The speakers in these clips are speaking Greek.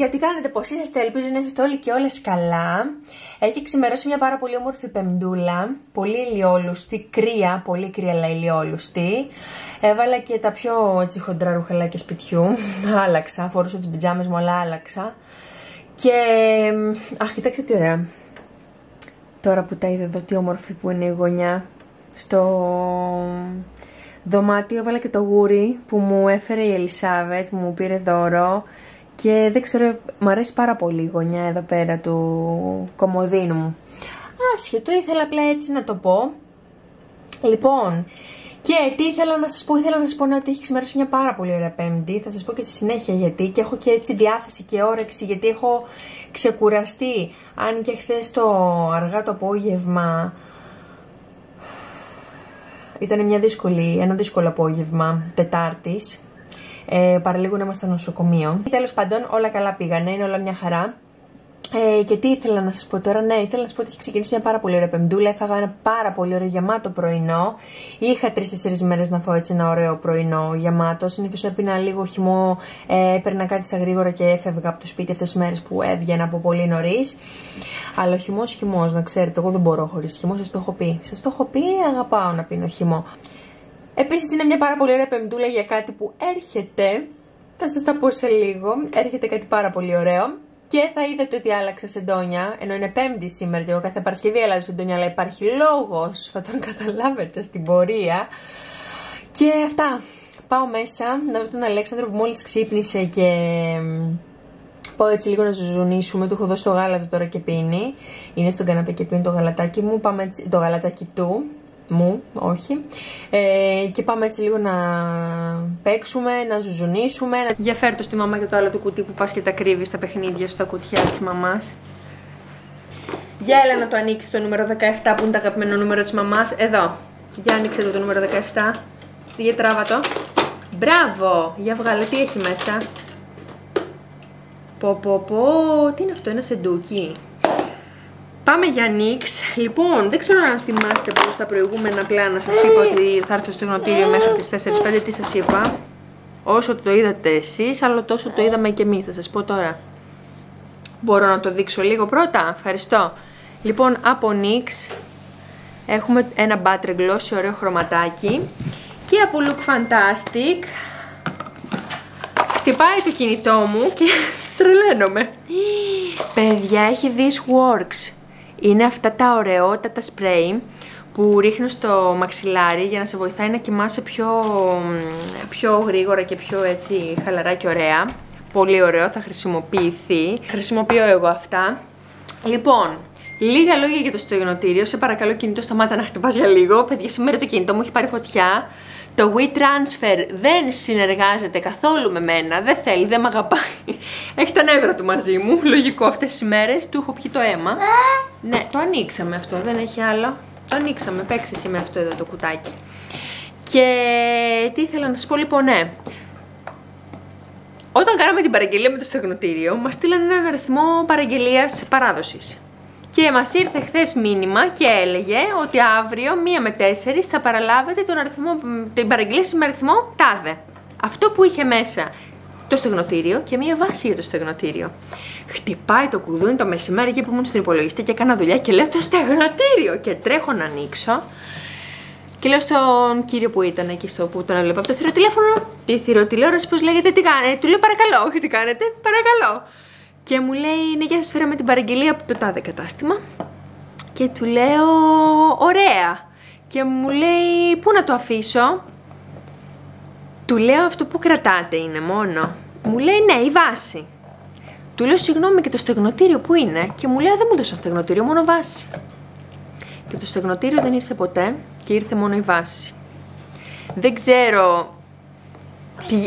γιατί κάνετε πως είσαστε, ελπίζω να είστε όλοι και όλες καλά. Έχει ξημερώσει μια πάρα πολύ όμορφη πεμπτούλα, πολύ ηλιόλουστη, κρύα, πολύ κρύα αλλά ηλιόλουστη. Έβαλα και τα πιο έτσι χοντρά ρουχαλάκια σπιτιού, άλλαξα, φορούσα τις πιτζάμες μου αλλά άλλαξα. Και, αχ, κοιτάξτε τι ωραία. Τώρα που τα είδα εδώ τι όμορφη που είναι η γωνιά στο δωμάτιο, έβαλα και το γούρι που μου έφερε η Ελισάβετ, που μου πήρε δώρο. Και δεν ξέρω, μου αρέσει πάρα πολύ η γωνιά εδώ πέρα του κομμωδίνου μου. Άσχετο, ήθελα απλά έτσι να το πω. Λοιπόν, και τι ήθελα να σας πω, ήθελα να σας πω ότι έχει ξημερώσει μια πάρα πολύ ωραία Πέμπτη. Θα σας πω και στη συνέχεια γιατί, και έχω και έτσι διάθεση και όρεξη γιατί έχω ξεκουραστεί. Αν και χθες το αργά το απόγευμα ήταν ένα δύσκολο απόγευμα Τετάρτης. Παραλίγο να είμαστε στο νοσοκομείο. Τέλος πάντων, όλα καλά πήγανε, είναι όλα μια χαρά. Και τι ήθελα να σας πω τώρα, ναι, ήθελα να σας πω ότι έχει ξεκινήσει μια πάρα πολύ ωραία πεμπτούλα. Έφαγα ένα πάρα πολύ ωραίο γεμάτο πρωινό. Είχα 3-4 μέρες να φάω έτσι ένα ωραίο πρωινό γεμάτο. Συνήθως έπινα λίγο χυμό, έπαιρνα κάτι στα γρήγορα και έφευγα από το σπίτι αυτές τις μέρες που έβγαινα από πολύ νωρίς. Αλλά ο χυμός, να ξέρετε, εγώ δεν μπορώ χωρίς χυμό, σας το έχω πει. Σας το έχω πει, αγαπάω να πίνω χυμό. Επίσης είναι μια πάρα πολύ ωραία πεμπτούλα για κάτι που έρχεται. Θα σας τα πω σε λίγο. Έρχεται κάτι πάρα πολύ ωραίο. Και θα είδατε ότι άλλαξα σεντόνια, ενώ είναι Πέμπτη σήμερα και εγώ κάθε Παρασκευή αλλάζω σεντόνια, αλλά υπάρχει λόγος, θα τον καταλάβετε στην πορεία. Και αυτά. Πάω μέσα να δω τον Αλέξανδρο που μόλις ξύπνησε και πάω έτσι λίγο να ζουζουνίσουμε. Του έχω δώσει το γάλα του τώρα και πίνει. Είναι στον καναπέ και πίνει το γαλατάκι μου. Πάμε έτσι, το γαλατάκι του. Μου, όχι. Και πάμε έτσι λίγο να παίξουμε, να ζουζουνίσουμε. Για φέρ' το στη μαμά και το άλλο του κουτί που πας και τα κρύβεις τα παιχνίδια στα κουτιά της μαμάς. Για έλα να το ανοίξεις το νούμερο 17 που είναι το αγαπημένο νούμερο της μαμάς. Εδώ. Για άνοιξε το νούμερο 17. Για τράβα το. Μπράβο! Για βγάλε, τι έχει μέσα. Τι είναι αυτό, ένα σεντούκι. Πάμε για ανοίξ. Λοιπόν, δεν ξέρω αν θυμάστε πως τα προηγούμενα πλάνα σας είπα ότι θα έρθω στο γνωτήριο μέχρι τις 4-5. Τι σας είπα, όσο το είδατε εσείς, αλλά τόσο το είδαμε και εμείς. Θα σας πω τώρα. Μπορώ να το δείξω λίγο πρώτα, ευχαριστώ. Λοιπόν, από Νίξ έχουμε ένα μπάτρε γκλώσσι, ωραίο χρωματάκι. Και από Look Fantastic χτυπάει το κινητό μου και τρελαίνομαι. Παιδιά, έχει This Works. Είναι αυτά τα ωραιότατα σπρέι που ρίχνω στο μαξιλάρι για να σε βοηθάει να κοιμάσαι πιο γρήγορα και πιο έτσι χαλαρά και ωραία. Πολύ ωραίο, θα χρησιμοποιηθεί. Χρησιμοποιώ εγώ αυτά. Λοιπόν, λίγα λόγια για το στεγνοτήριο. Σε παρακαλώ, κινητό, σταμάτα να χτυπάς για λίγο. Παιδιά, σήμερα το κινητό μου έχει πάρει φωτιά. Το WeTransfer δεν συνεργάζεται καθόλου με μένα. Δεν θέλει, δεν μ' αγαπάει. Έχει τα νεύρα του μαζί μου. Λογικό, αυτές τις μέρες του έχω πιει το αίμα. Ναι, το ανοίξαμε αυτό, δεν έχει άλλο. Το ανοίξαμε, παίξε εσύ με αυτό εδώ το κουτάκι. Και τι ήθελα να σας πω, λοιπόν, ναι. Όταν κάναμε την παραγγελία με το στεγνοτήριο, μας στείλανε έναν αριθμό παραγγελίας παράδοσης. Και μας ήρθε χθες μήνυμα και έλεγε ότι αύριο 1 με 4 θα παραλάβετε τον αριθμό, την παραγγελία με αριθμό τάδε. Αυτό που είχε μέσα το στεγνοτήριο και μία βάση για το στεγνοτήριο. Χτυπάει το κουδούνι το μεσημέρι και που ήμουν στον υπολογιστή και έκανα δουλειά και λέω το στεγνοτήριο και τρέχω να ανοίξω. Και λέω στον κύριο που ήταν εκεί στο που τον έβλεπα από το θηροτηλέφωνο, τη θηροτηλεόραση πώς λέγεται, τι κάνετε, του λέω παρακαλώ, όχι τι κάνετε, παρακαλώ. Και μου λέει, ναι, γεια σας, φέραμε την παραγγελία από το τάδε κατάστημα. Και του λέω, ωραία. Και μου λέει, πού να το αφήσω. Του λέω, αυτό που κρατάτε είναι μόνο. Μου λέει, ναι, η βάση. Του λέω, συγγνώμη, και το στεγνοτήριο που είναι. Και μου λέει, δεν μου δώσα στεγνοτήριο, μόνο βάση. Και το στεγνοτήριο δεν ήρθε ποτέ και ήρθε μόνο η βάση. Δεν ξέρω...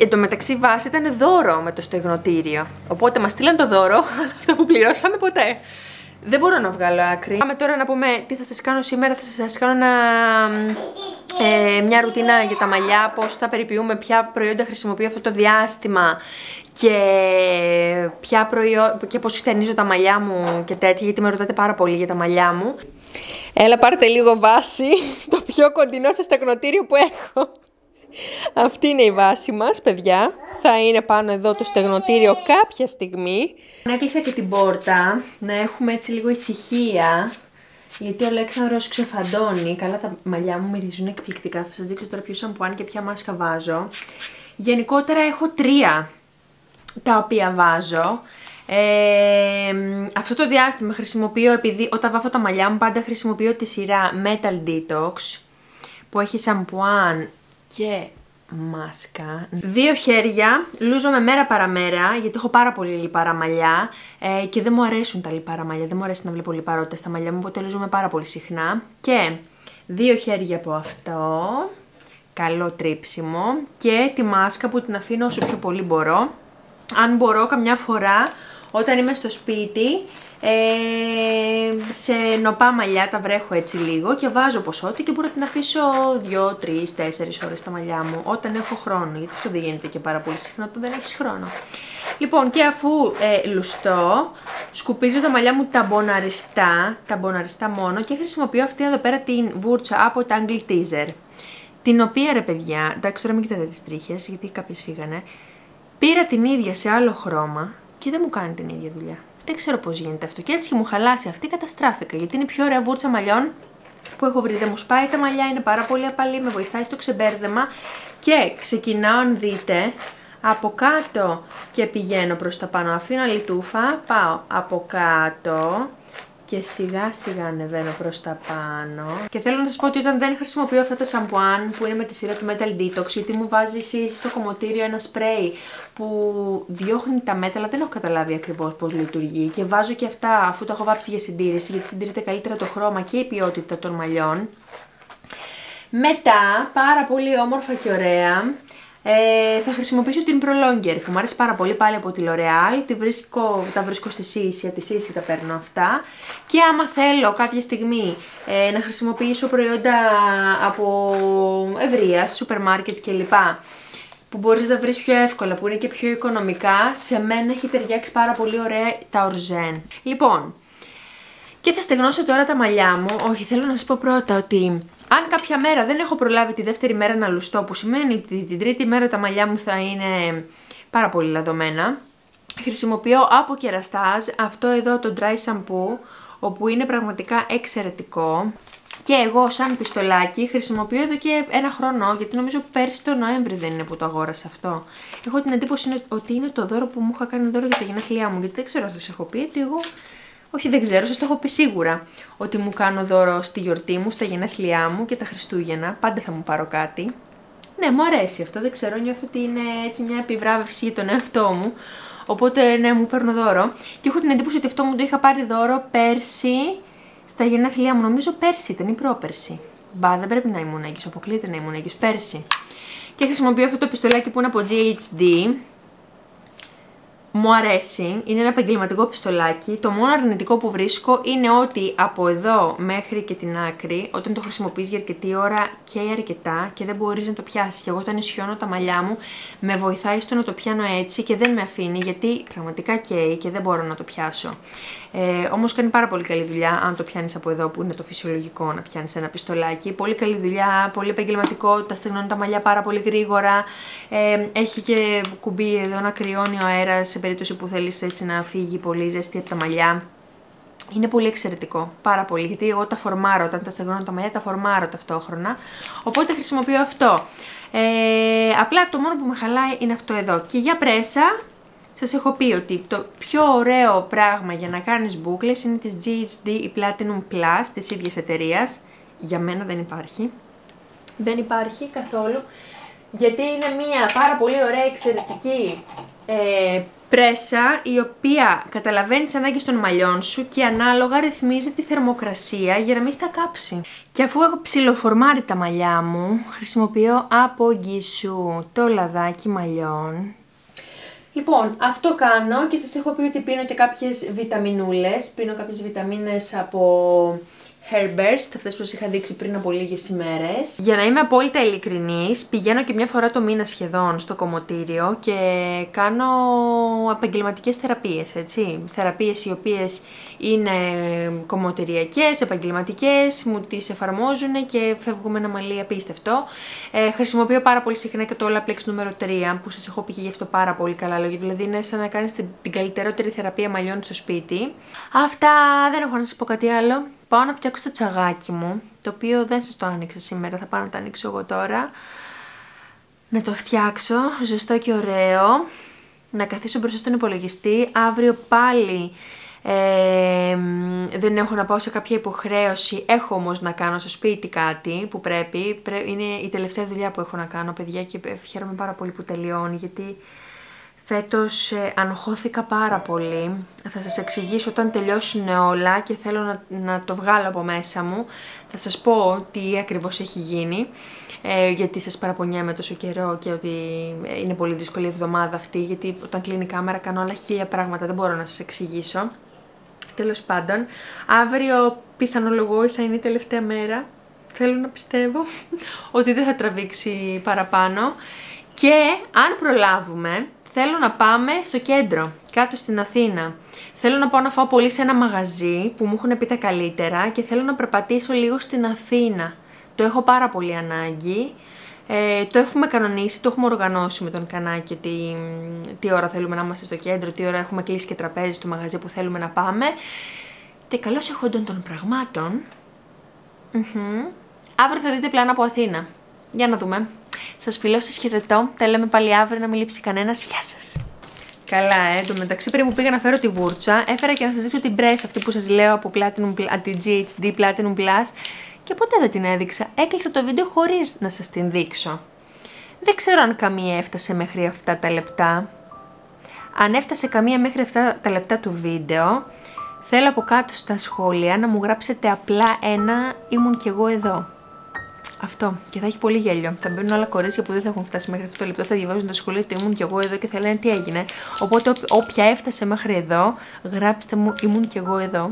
Εν τω μεταξύ, η βάση ήταν δώρο με το στεγνοτήριο. Οπότε μας στείλαν το δώρο, αλλά αυτό που πληρώσαμε ποτέ. Δεν μπορώ να βγάλω άκρη. Πάμε τώρα να πούμε τι θα σας κάνω σήμερα. Θα σας κάνω μια ρουτίνα για τα μαλλιά, πώς τα περιποιούμε, ποια προϊόντα χρησιμοποιώ αυτό το διάστημα και, και πώς χτενίζω τα μαλλιά μου και τέτοια, γιατί με ρωτάτε πάρα πολύ για τα μαλλιά μου. Έλα, πάρτε λίγο βάση, το πιο κοντινό σας στεγνοτήριο που έχω. Αυτή είναι η βάση μας, παιδιά. Θα είναι πάνω εδώ το στεγνοτήριο κάποια στιγμή. Έκλεισα και την πόρτα, να έχουμε έτσι λίγο ησυχία. Γιατί ο Λέξανδρος ξεφαντώνει. Καλά, τα μαλλιά μου μυρίζουν εκπληκτικά. Θα σας δείξω τώρα ποιο σαμπουάν και ποια μάσκα βάζω. Γενικότερα έχω τρία τα οποία βάζω. Αυτό το διάστημα χρησιμοποιώ, επειδή όταν βάφω τα μαλλιά μου πάντα χρησιμοποιώ τη σειρά Metal Detox, που έχει σαμπουάν και μάσκα. Δύο χέρια, λούζομαι μέρα παραμέρα, γιατί έχω πάρα πολύ λιπαρά μαλλιά και δεν μου αρέσουν τα λιπαρά μαλλιά, δεν μου αρέσει να βλέπω λιπαρότητα στα μαλλιά μου, οπότε λούζομαι πάρα πολύ συχνά. Και δύο χέρια από αυτό, καλό τρίψιμο, και τη μάσκα που την αφήνω όσο πιο πολύ μπορώ. Αν μπορώ καμιά φορά, όταν είμαι στο σπίτι, σε νοπά μαλλιά τα βρέχω έτσι λίγο και βάζω ποσότητα και μπορώ να την αφήσω 2, 3, 4 ώρες τα μαλλιά μου όταν έχω χρόνο, γιατί αυτό δεν γίνεται και πάρα πολύ συχνά όταν δεν έχεις χρόνο. Λοιπόν, και αφού λουστώ, σκουπίζω τα μαλλιά μου ταμποναριστά μόνο, και χρησιμοποιώ αυτή εδώ πέρα την βούρτσα από τα Angle Teaser, την οποία, ρε παιδιά, εντάξει, τώρα μην κοιτάτε τις τρίχες γιατί κάποιες φύγανε, πήρα την ίδια σε άλλο χρώμα και δεν μου κάνει την ίδια δουλειά. Δεν ξέρω πώς γίνεται αυτό. Και έτσι και μου χαλάσει αυτή, καταστράφηκα. Γιατί είναι η πιο ωραία βούρτσα μαλλιών που έχω βρει. Δεν μου σπάει τα μαλλιά, είναι πάρα πολύ απαλή, με βοηθάει στο ξεμπέρδεμα. Και ξεκινάω, αν δείτε, από κάτω και πηγαίνω προς τα πάνω. Αφήνω άλλη τούφα, πάω από κάτω και σιγά σιγά ανεβαίνω προς τα πάνω. Και θέλω να σας πω ότι όταν δεν χρησιμοποιώ αυτά τα σαμπουάν που είναι με τη σειρά του Metal Detox, γιατί μου βάζει εσύ στο κομμωτήριο ένα σπρέι που διώχνει τα μέταλλα, δεν έχω καταλάβει ακριβώς πώς λειτουργεί, και βάζω και αυτά αφού τα έχω βάψει για συντήρηση, γιατί συντηρείται καλύτερα το χρώμα και η ποιότητα των μαλλιών. Μετά, πάρα πολύ όμορφα και ωραία, θα χρησιμοποιήσω την Prolonger που μου αρέσει πάρα πολύ, πάλι από τη L'Oreal. Τα βρίσκω στη Σύση, από τη Σύση τα παίρνω αυτά. Και άμα θέλω κάποια στιγμή να χρησιμοποιήσω προϊόντα από Ευρείας, σούπερ μάρκετ κλπ, που μπορείς να τα βρεις πιο εύκολα, που είναι και πιο οικονομικά, σε μένα έχει ταιριάξει πάρα πολύ ωραία τα Ορζέν. Λοιπόν, και θα στεγνώσω τώρα τα μαλλιά μου. Όχι, θέλω να σας πω πρώτα ότι αν κάποια μέρα δεν έχω προλάβει τη δεύτερη μέρα να λουστώ, που σημαίνει ότι την τρίτη μέρα τα μαλλιά μου θα είναι πάρα πολύ λαδωμένα, χρησιμοποιώ από Kerastase αυτό εδώ το dry shampoo, όπου είναι πραγματικά εξαιρετικό. Και εγώ σαν πιστολάκι χρησιμοποιώ εδώ και ένα χρόνο, γιατί νομίζω πέρσι το Νοέμβρη δεν είναι που το αγόρασα αυτό. Έχω την εντύπωση ότι είναι το δώρο που μου είχα κάνει δώρο για τα γενέθλιά μου, γιατί δεν ξέρω αν σας έχω πει ότι εγώ... Όχι, δεν ξέρω, σας το έχω πει σίγουρα ότι μου κάνω δώρο στη γιορτή μου, στα γενέθλιά μου και τα Χριστούγεννα. Πάντα θα μου πάρω κάτι. Ναι, μου αρέσει αυτό, δεν ξέρω, νιώθω ότι είναι έτσι μια επιβράβευση για τον εαυτό μου. Οπότε, ναι, μου παίρνω δώρο. Και έχω την εντύπωση ότι αυτό μου το είχα πάρει δώρο πέρσι στα γενέθλιά μου. Νομίζω πέρσι ήταν ή πρόπερσι. Μπα, δεν πρέπει να ήμουν έγκυος, αποκλείεται να ήμουν έγκυος, πέρσι. Και χρησιμοποιώ αυτό το πιστολάκι που είναι από GHD. Μου αρέσει, είναι ένα επαγγελματικό πιστολάκι. Το μόνο αρνητικό που βρίσκω είναι ότι από εδώ μέχρι και την άκρη, όταν το χρησιμοποιείς για αρκετή ώρα, καίει αρκετά και δεν μπορείς να το πιάσεις. Και εγώ όταν ισιώνω τα μαλλιά μου, με βοηθάει στο να το πιάνω έτσι και δεν με αφήνει, γιατί πραγματικά καίει και δεν μπορώ να το πιάσω. Όμως κάνει πάρα πολύ καλή δουλειά αν το πιάνεις από εδώ, που είναι το φυσιολογικό να πιάνεις ένα πιστολάκι. Πολύ καλή δουλειά, πολύ επαγγελματικό, τα στεγνώνει τα μαλλιά πάρα πολύ γρήγορα. Έχει και κουμπί εδώ να κρυώνει ο αέρας, σε περίπτωση που θέλεις έτσι να φύγει πολύ ζεστή από τα μαλλιά. Είναι πολύ εξαιρετικό, πάρα πολύ, γιατί εγώ τα φορμάρω, όταν τα στεγνώνω τα μαλλιά τα φορμάρω ταυτόχρονα, οπότε χρησιμοποιώ αυτό. Απλά το μόνο που με χαλάει είναι αυτό εδώ. Και για πρέσα, σας έχω πει ότι το πιο ωραίο πράγμα για να κάνεις μπούκλες είναι της GHD, η Platinum Plus, της ίδιας εταιρείας. Για μένα δεν υπάρχει. Δεν υπάρχει καθόλου, γιατί είναι μια πάρα πολύ ωραία, εξαιρετική πρέσα, η οποία καταλαβαίνει τις ανάγκες των μαλλιών σου και ανάλογα ρυθμίζει τη θερμοκρασία για να μην στα κάψει. Και αφού έχω ψιλοφορμάρει τα μαλλιά μου, χρησιμοποιώ από Γκίσου το λαδάκι μαλλιών. Λοιπόν, αυτό κάνω, και σας έχω πει ότι πίνω και κάποιες βιταμινούλες. Πίνω κάποιες βιταμίνες από Hairburst, αυτές που σας είχα δείξει πριν από λίγες ημέρες. Για να είμαι απόλυτα ειλικρινής, πηγαίνω και μια φορά το μήνα σχεδόν στο κομμωτήριο και κάνω επαγγελματικές θεραπείες, έτσι. Θεραπείες οι οποίες είναι κομμωτηριακές, επαγγελματικές, μου τις εφαρμόζουν και φεύγουμε ένα μαλλί απίστευτο. Χρησιμοποιώ πάρα πολύ συχνά και το Olaplex νούμερο 3, που σας έχω πει και γι' αυτό πάρα πολύ καλά λόγια. Δηλαδή είναι σαν να κάνεις την καλύτερότερη θεραπεία μαλλιών στο σπίτι. Αυτά, δεν έχω να σας πω κάτι άλλο. Πάω να φτιάξω το τσαγάκι μου, το οποίο δεν σας το άνοιξα σήμερα, θα πάω να το ανοίξω εγώ τώρα. Να το φτιάξω, ζεστό και ωραίο. Να καθίσω μπροστά στον υπολογιστή. Αύριο πάλι δεν έχω να πάω σε κάποια υποχρέωση. Έχω όμως να κάνω στο σπίτι κάτι που πρέπει. Είναι η τελευταία δουλειά που έχω να κάνω, παιδιά, και χαίρομαι πάρα πολύ που τελειώνει, γιατί φέτος αγχώθηκα πάρα πολύ. Θα σας εξηγήσω όταν τελειώσουν όλα και θέλω να το βγάλω από μέσα μου. Θα σας πω τι ακριβώς έχει γίνει, γιατί σας παραπονιέμαι τόσο καιρό και ότι είναι πολύ δύσκολη η εβδομάδα αυτή, γιατί όταν κλείνει η κάμερα κάνω όλα χίλια πράγματα, δεν μπορώ να σας εξηγήσω. Τέλος πάντων, αύριο πιθανολογώ θα είναι η τελευταία μέρα. Θέλω να πιστεύω ότι δεν θα τραβήξει παραπάνω και αν προλάβουμε, θέλω να πάμε στο κέντρο, κάτω στην Αθήνα. Θέλω να πάω να φάω πολύ σε ένα μαγαζί που μου έχουν πει τα καλύτερα και θέλω να περπατήσω λίγο στην Αθήνα. Το έχω πάρα πολύ ανάγκη. Το έχουμε κανονίσει, το έχουμε οργανώσει με τον Κανάκη ότι τι ώρα θέλουμε να είμαστε στο κέντρο, τι ώρα έχουμε κλείσει και τραπέζι στο μαγαζί που θέλουμε να πάμε. Και καλώς εχόντων των πραγμάτων, αύριο θα δείτε πλάνα από Αθήνα. Για να δούμε. Σας φιλώ, σας χαιρετώ. Τα λέμε πάλι αύριο, να μην λείψει κανένας. Γεια σας. Καλά, εντωμεταξύ πριν που πήγα να φέρω τη βούρτσα, έφερα και να σας δείξω την πρέση αυτή που σας λέω από την GHD Platinum Plus και ποτέ δεν την έδειξα. Έκλεισα το βίντεο χωρίς να σας την δείξω. Δεν ξέρω αν καμία έφτασε μέχρι αυτά τα λεπτά. Αν έφτασε καμία μέχρι αυτά τα λεπτά του βίντεο, θέλω από κάτω στα σχόλια να μου γράψετε απλά ένα «Ήμουν κι εγώ εδώ». Αυτό. Και θα έχει πολύ γέλιο. Θα μπαίνουν άλλα κορίτσια που δεν θα έχουν φτάσει μέχρι αυτό το λεπτό. Θα διαβάζουν τα σχολεία του «Ήμουν και εγώ εδώ» και θα λένε τι έγινε. Οπότε, όποια έφτασε μέχρι εδώ, γράψτε μου «Ήμουν και εγώ εδώ».